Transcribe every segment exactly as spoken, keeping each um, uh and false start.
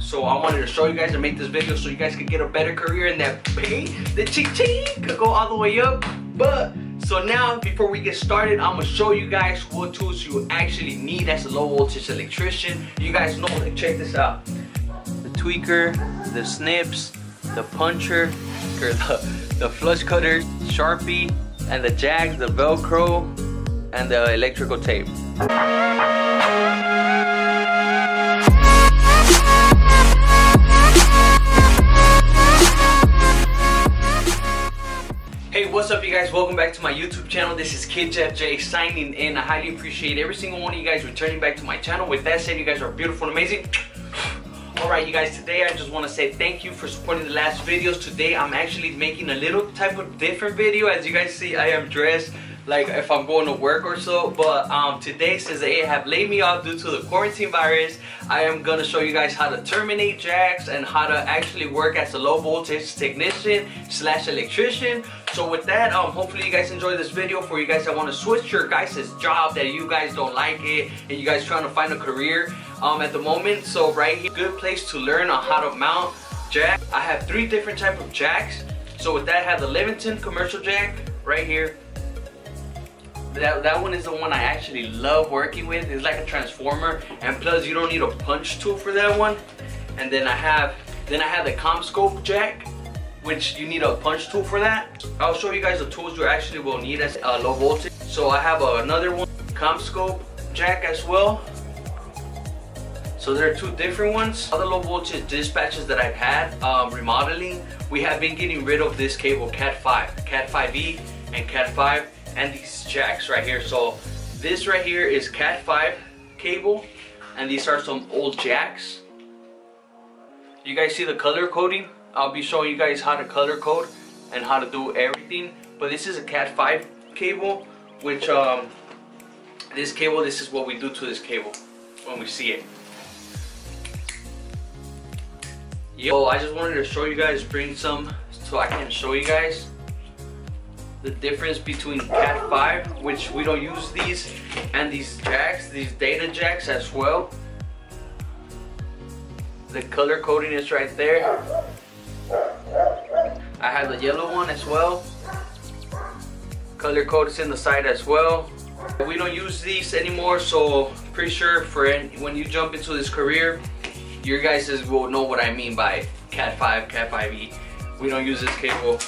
So I wanted to show you guys and make this video so you guys could get a better career and that pay, the cheek cheek could go all the way up. But so now, before we get started, I'm gonna show you guys what tools you actually need as a low voltage electrician. You guys know, like, check this out: the tweaker, the snips, the puncher, or the, the flush cutter, Sharpie, and the jags, the Velcro, and the electrical tape. Hey, what's up, you guys? Welcome back to my YouTube channel. This is KidJeffJay signing in. I highly appreciate every single one of you guys returning back to my channel. With that said, you guys are beautiful and amazing. Alright, you guys, today I just want to say thank you for supporting the last videos. Today I'm actually making a little type of different video. As you guys see, I am dressed like if I'm going to work or so. But um, today, since they have laid me off due to the quarantine virus, I am going to show you guys how to terminate jacks and how to actually work as a low voltage technician slash electrician. So with that, um, hopefully you guys enjoy this video. For you guys that want to switch your guys' job that you guys don't like it and you guys trying to find a career um, at the moment. So right here, good place to learn on how to mount jack. I have three different type of jacks. So with that, I have the Leviton commercial jack right here. That, that one is the one I actually love working with. It's like a transformer, and plus you don't need a punch tool for that one. And then I have, then I have the CommScope jack, which you need a punch tool for that. I'll show you guys the tools you actually will need as a low voltage. So I have another one, CommScope jack as well. So there are two different ones. Other low voltage dispatches that I've had, um, remodeling, we have been getting rid of this cable, Cat five, Cat five E and Cat five, and these jacks right here. So this right here is Cat five cable, and these are some old jacks. You guys see the color coding? I'll be showing you guys how to color code and how to do everything. But this is a Cat five cable, which um, this cable, this is what we do to this cable when we see it. Yo, I just wanted to show you guys, bring some so I can show you guys the difference between Cat five, which we don't use these, and these jacks, these data jacks as well. The color coding is right there. I have the yellow one as well. Color code is in the side as well. We don't use these anymore, so pretty sure for any, when you jump into this career, your guys will know what I mean by Cat five, Cat five E. We don't use this cable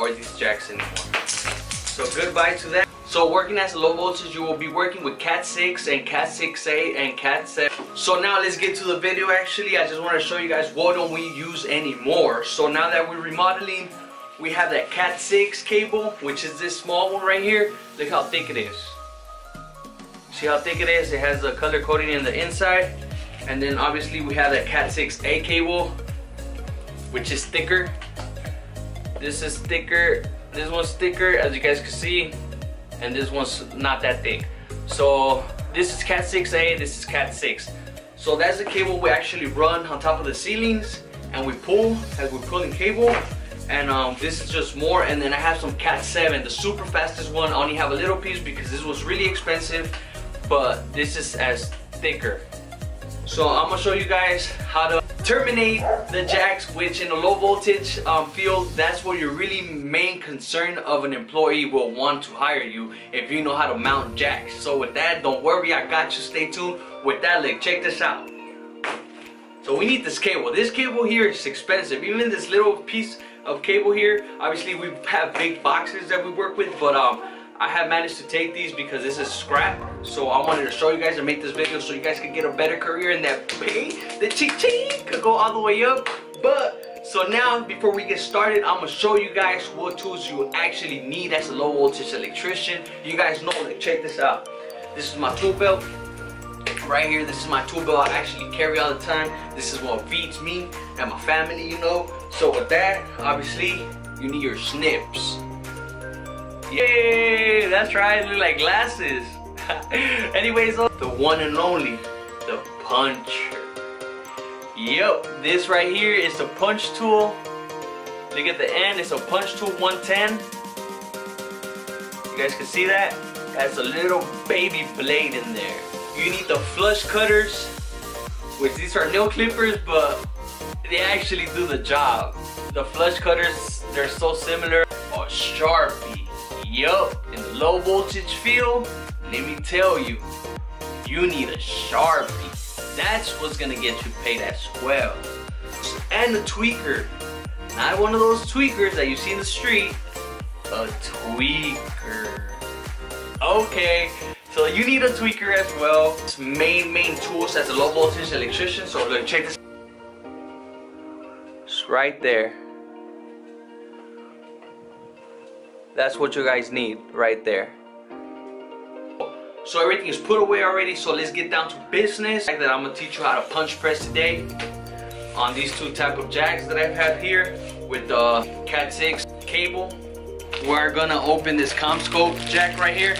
or these jacks anymore. So goodbye to that. So working as a low voltage, you will be working with Cat six and Cat six A and Cat seven. So now let's get to the video. Actually, I just want to show you guys what don't we use anymore. So now that we're remodeling, we have that Cat six cable, which is this small one right here. Look how thick it is. See how thick it is? It has the color coding in the inside. And then obviously we have that Cat six A cable, which is thicker. This is thicker, this one's thicker, as you guys can see, and this one's not that thick. So this is Cat six A, this is Cat six. So that's the cable we actually run on top of the ceilings, and we pull, as we're pulling cable, and um, this is just more. And then I have some Cat seven, the super fastest one. I only have a little piece because this was really expensive, but this is as thicker. So I'm gonna show you guys how to terminate the jacks, which in a low voltage um, field, that's what your really main concern of an employee will want to hire you, if you know how to mount jacks. So with that, don't worry, I got you, stay tuned. With that, look, check this out. So we need this cable. This cable here is expensive. Even this little piece of cable here, obviously we have big boxes that we work with, but um, I have managed to take these because this is scrap. So I wanted to show you guys and make this video so you guys could get a better career and that pay, the cheek cheek could go all the way up. But so now, before we get started, I'm gonna show you guys what tools you actually need as a low voltage electrician. You guys know, like, check this out. This is my tool belt right here. This is my tool belt I actually carry all the time. This is what feeds me and my family, you know. So with that, obviously you need your snips. Yay, that's right, look like glasses. Anyways, the one and only, the puncher. Yep, this right here is the punch tool. Look at the end, it's a punch tool one ten. You guys can see that? That's a little baby blade in there. You need the flush cutters, which these are nail clippers, but they actually do the job. The flush cutters, they're so similar. A Sharpie, yup, in the low voltage field, let me tell you, you need a Sharpie. That's what's gonna get you paid as well. And a tweaker, not one of those tweakers that you see in the street, a tweaker. Okay, so you need a tweaker as well. It's main, main tools as a low voltage electrician, so look, check this. It's right there. That's what you guys need right there. So everything is put away already, so let's get down to business. Like that, I'm gonna teach you how to punch press today on these two type of jacks that I have here with the Cat six cable. We're gonna open this CommScope jack right here.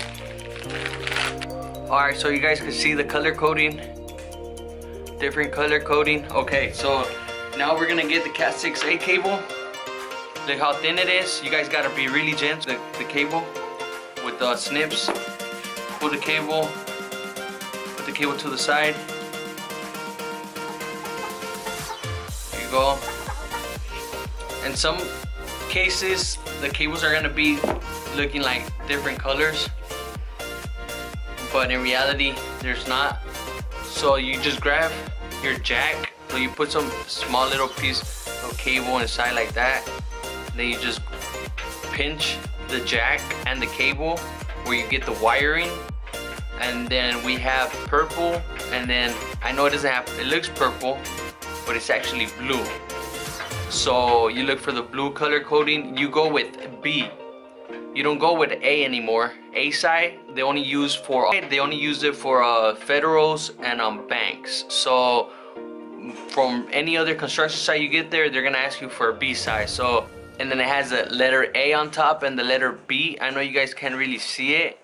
All right, so you guys can see the color coding, different color coding. Okay, so now we're gonna get the Cat six A cable. Look how thin it is. You guys gotta be really gentle. The, the cable with the snips. Pull the cable, put the cable to the side. There you go. In some cases, the cables are gonna be looking like different colors, but in reality, there's not. So you just grab your jack. So you put some small little piece of cable inside like that. Then you just pinch the jack and the cable where you get the wiring, and then we have purple, and then I know it doesn't have, it looks purple, but it's actually blue. So you look for the blue color coding, you go with B. You don't go with A anymore. A side, they only use for, they only use it for uh, federals and um, banks. So from any other construction site you get there, they're gonna ask you for a B side. So, and then it has a letter A on top and the letter B. I know you guys can't really see it.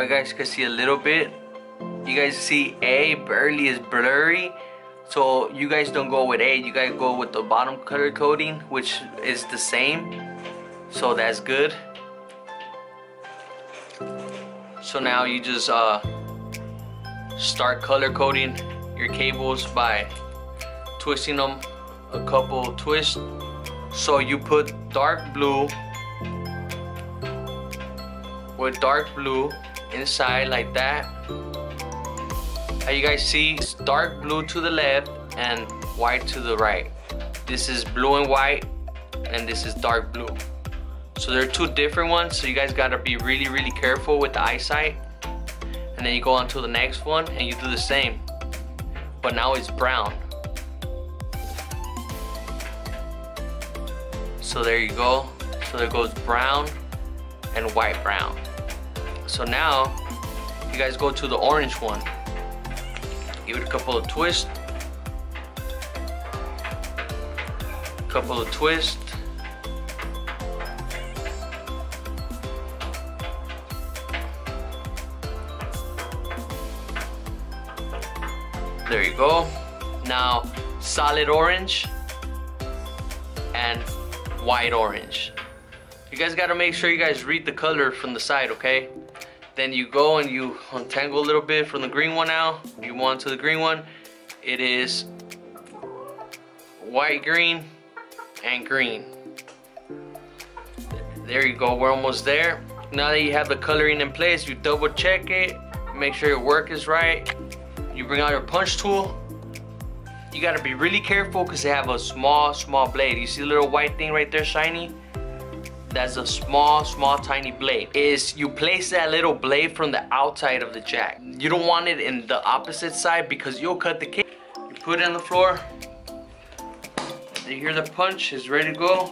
You guys can see a little bit. You guys see A, barely is blurry. So you guys don't go with A, you guys go with the bottom color coding, which is the same. So that's good. So now you just uh, start color coding your cables by twisting them a couple twists. So you put dark blue with dark blue inside like that. As you guys see, it's dark blue to the left and white to the right. This is blue and white, and this is dark blue. So there are two different ones, so you guys gotta be really, really careful with the eyesight. And then you go on to the next one and you do the same, but now it's brown. So there you go. So there goes brown and white brown. So now you guys go to the orange one. Give it a couple of twists. Couple of twists. There you go. Now solid orange and white orange. You guys gotta make sure you guys read the color from the side, okay? Then you go and you untangle a little bit from the green one now. You want to the green one. It is white, green, and green. There you go, we're almost there. Now that you have the coloring in place, you double check it, make sure your work is right. You bring out your punch tool. You gotta be really careful because they have a small, small blade. You see the little white thing right there, shiny? That's a small, small, tiny blade. Is you place that little blade from the outside of the jack. You don't want it in the opposite side because you'll cut the cable. You put it on the floor. You hear the punch, it's ready to go.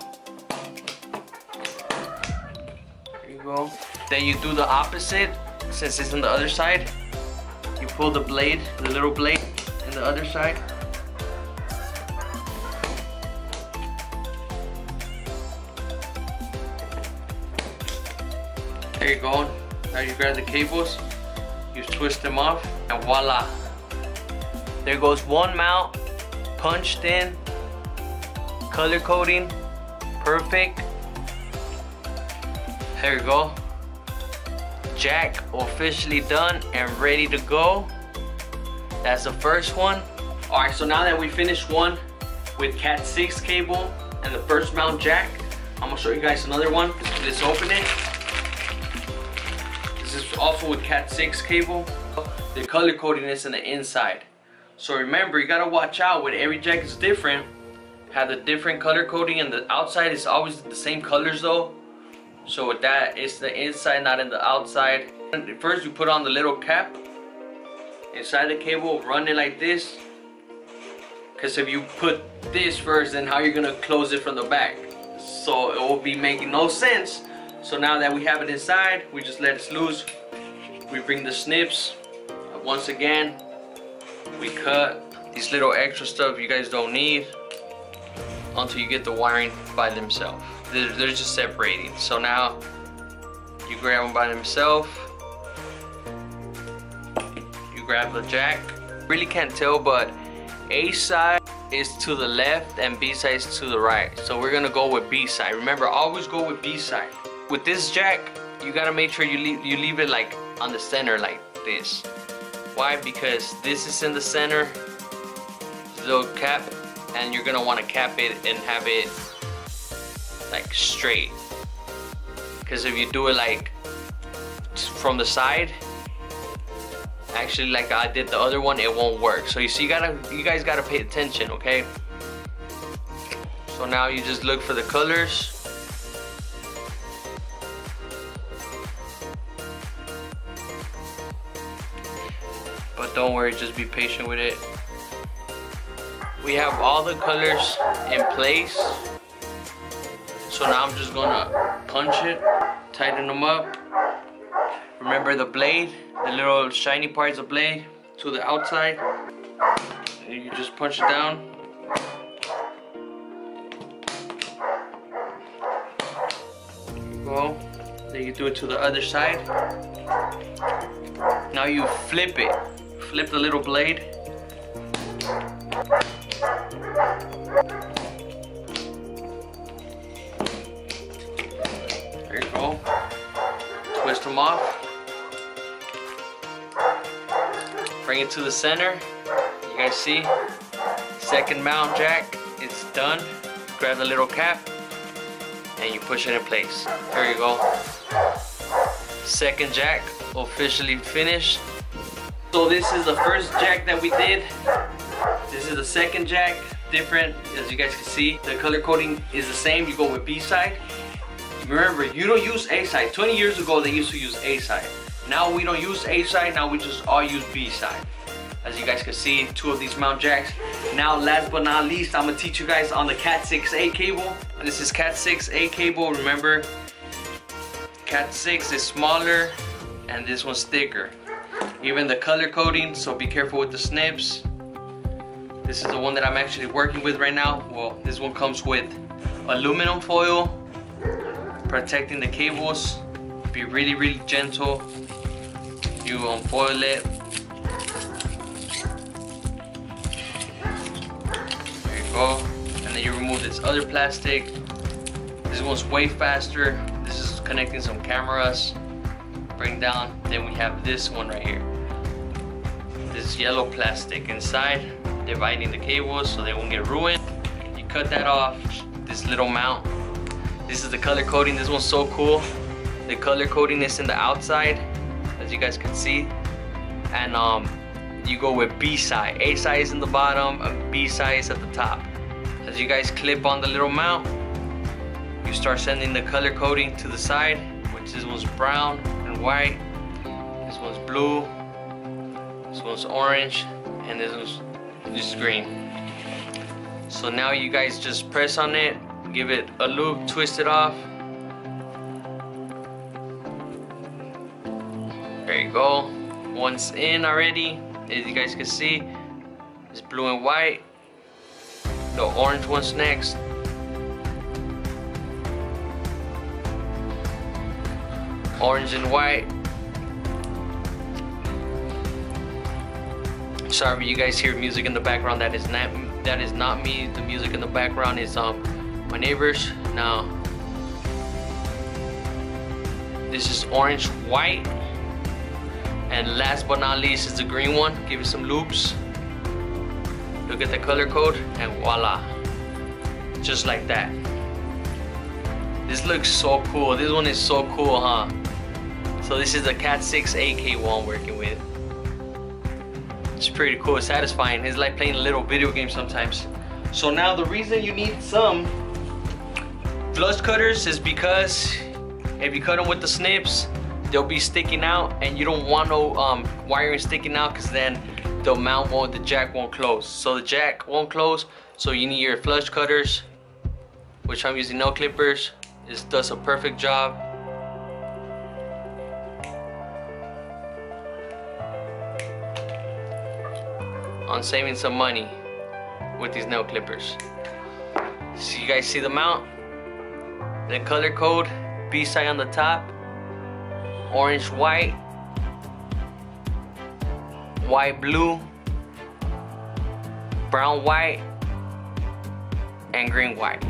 There you go. Then you do the opposite, since it's on the other side. You pull the blade, the little blade, in the other side. There you go. Now you grab the cables, you twist them off, and voila. There goes one mount, punched in, color coding, perfect. There you go. Jack officially done and ready to go. That's the first one. All right, so now that we finished one with Cat six cable and the first mount jack, I'm gonna show you guys another one. Let's open it. This is also with Cat six cable. The color coding is in the inside. So remember, you gotta watch out with every jack is different. Have the different color coding, and the outside is always the same colors though. So with that, it's the inside, not in the outside. First, you put on the little cap inside the cable, run it like this. Because if you put this first, then how are you gonna close it from the back? So it will be making no sense. So now that we have it inside, we just let it loose. We bring the snips. Once again, we cut these little extra stuff you guys don't need until you get the wiring by themselves. They're, they're just separating. So now you grab them by themselves. You grab the jack. Really can't tell, but A side is to the left and B side is to the right. So we're gonna go with B side. Remember, always go with B side. With this jack, you gotta make sure you leave, you leave it like on the center like this. Why? Because this is in the center, the cap, and you're gonna wanna cap it and have it like straight. Because if you do it like from the side, actually like I did the other one, it won't work. So you see, you gotta, you guys gotta pay attention, okay? So now you just look for the colors. But don't worry, just be patient with it. We have all the colors in place. So now I'm just gonna punch it, tighten them up. Remember the blade, the little shiny parts of blade to the outside. You just punch it down. There you go. Then you do it to the other side. Now you flip it. Flip the little blade. There you go. Twist them off. Bring it to the center. You guys see? Second mount jack, it's done. Grab the little cap and you push it in place. There you go. Second jack officially finished. So this is the first jack that we did. This is the second jack, different, as you guys can see. The color coding is the same, you go with B side. Remember, you don't use A side. twenty years ago, they used to use A side. Now we don't use A side, now we just all use B side. As you guys can see, two of these mount jacks. Now, last but not least, I'm gonna teach you guys on the Cat six A cable. This is Cat six A cable, remember. Cat six is smaller, and this one's thicker. Even the color coding, so be careful with the snips. This is the one that I'm actually working with right now. Well, this one comes with aluminum foil, protecting the cables. Be really, really gentle. You unfoil it. There you go. And then you remove this other plastic. This one's way faster. This is connecting some cameras. Bring down, then we have this one right here, this yellow plastic inside, dividing the cables so they won't get ruined. You cut that off. This little mount, this is the color coding. This one's so cool. The color coding is in the outside, as you guys can see, and um you go with B side. A side is in the bottom and B side is at the top. As you guys clip on the little mount, you start sending the color coding to the side, which this one's brown, white, this one's blue, this one's orange, and this one's just green. So now you guys just press on it, give it a loop, twist it off. There you go. One's in already, as you guys can see, it's blue and white. The orange one's next. Orange and white. Sorry, you guys hear music in the background. That is not that is not me. The music in the background is um my neighbors. Now this is orange, white. And last but not least is the green one. Give it some loops. Look at the color code and voila. Just like that. This looks so cool. This one is so cool, huh? So this is the Cat six A cable I'm working with. It's pretty cool, it's satisfying. It's like playing a little video game sometimes. So now the reason you need some flush cutters is because if you cut them with the snips, they'll be sticking out and you don't want no um, wiring sticking out because then the mount won't, the jack won't close. So the jack won't close, so you need your flush cutters, which I'm using nail clippers. This does a perfect job. On saving some money with these nail clippers. So you guys see the mount, the color code, B side on the top, orange, white, white, blue, brown, white, and green, white.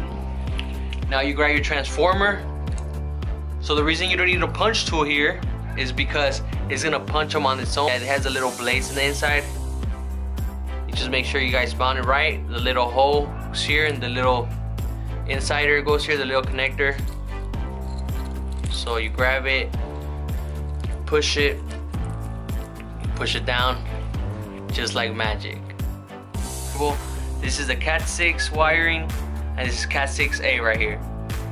Now you grab your transformer. So the reason you don't need a punch tool here is because it's gonna punch them on its own. It has a little blaze in the inside. Just make sure you guys bound it right. The little hole goes here and the little insider goes here, the little connector. So you grab it, push it, push it down, just like magic. Cool. This is the Cat six wiring and this is Cat six A right here.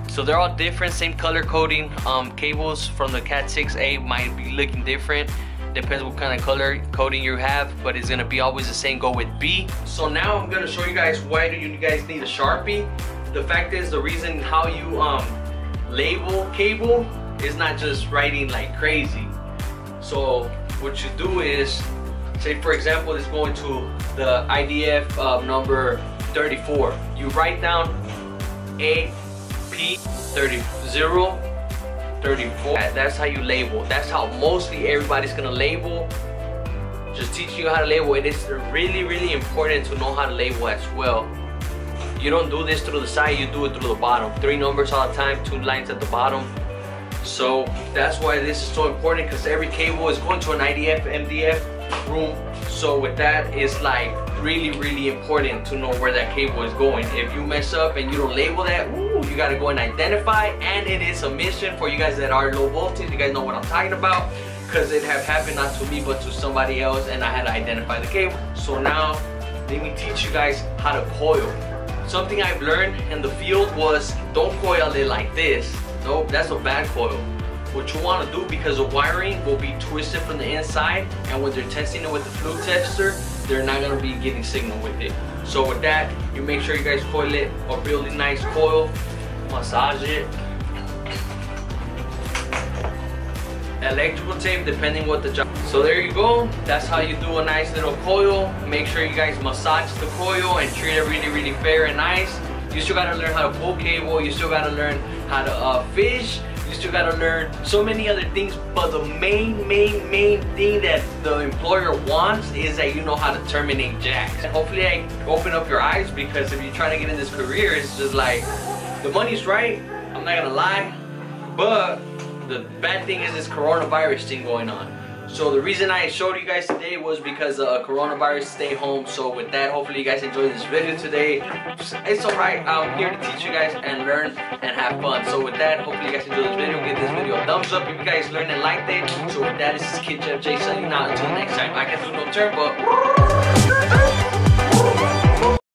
So they're all different, same color coding. Um, cables from the Cat six A might be looking different. Depends what kind of color coding you have, but it's gonna be always the same. Go with B. So now I'm gonna show you guys why do you guys need a Sharpie. The fact is, the reason how you um, label cable is not just writing like crazy. So what you do is, say for example, it's going to the I D F uh, number thirty-four. You write down A P thirty, zero, thirty-four. That's how you label. That's how mostly everybody's gonna label. Just teaching you how to label. It is really, really important to know how to label as well. You don't do this through the side, you do it through the bottom. Three numbers all the time, two lines at the bottom. So that's why this is so important, because every cable is going to an I D F, M D F room. So with that, it's like really, really important to know where that cable is going. If you mess up and you don't label that, you gotta go and identify, and it is a mission for you guys that are low voltage. You guys know what I'm talking about, because it have happened not to me but to somebody else, and I had to identify the cable. So now let me teach you guys how to coil. Something I've learned in the field was don't coil it like this. Nope, that's a bad coil. What you want to do, because the wiring will be twisted from the inside, and when they're testing it with the fluke tester, they're not going to be getting signal with it. So with that, you make sure you guys coil it a really nice coil. Massage it. Electrical tape, depending what the job. So there you go. That's how you do a nice little coil. Make sure you guys massage the coil and treat it really, really fair and nice. You still gotta learn how to pull cable. You still gotta learn how to uh, fish. You still gotta learn so many other things. But the main, main, main thing that the employer wants is that you know how to terminate jacks. And hopefully, I open up your eyes, because if you're trying to get in this career, it's just like, the money's right, I'm not gonna lie, but the bad thing is this coronavirus thing going on. So the reason I showed you guys today was because uh, coronavirus, stay home. So with that, hopefully you guys enjoyed this video today. It's alright, I'm here to teach you guys and learn and have fun. So with that, hopefully you guys enjoyed this video. Give this video a thumbs up if you guys learned and liked it. So with that, this is KidJeffJay signing out. Until next time, I can do no turn, but...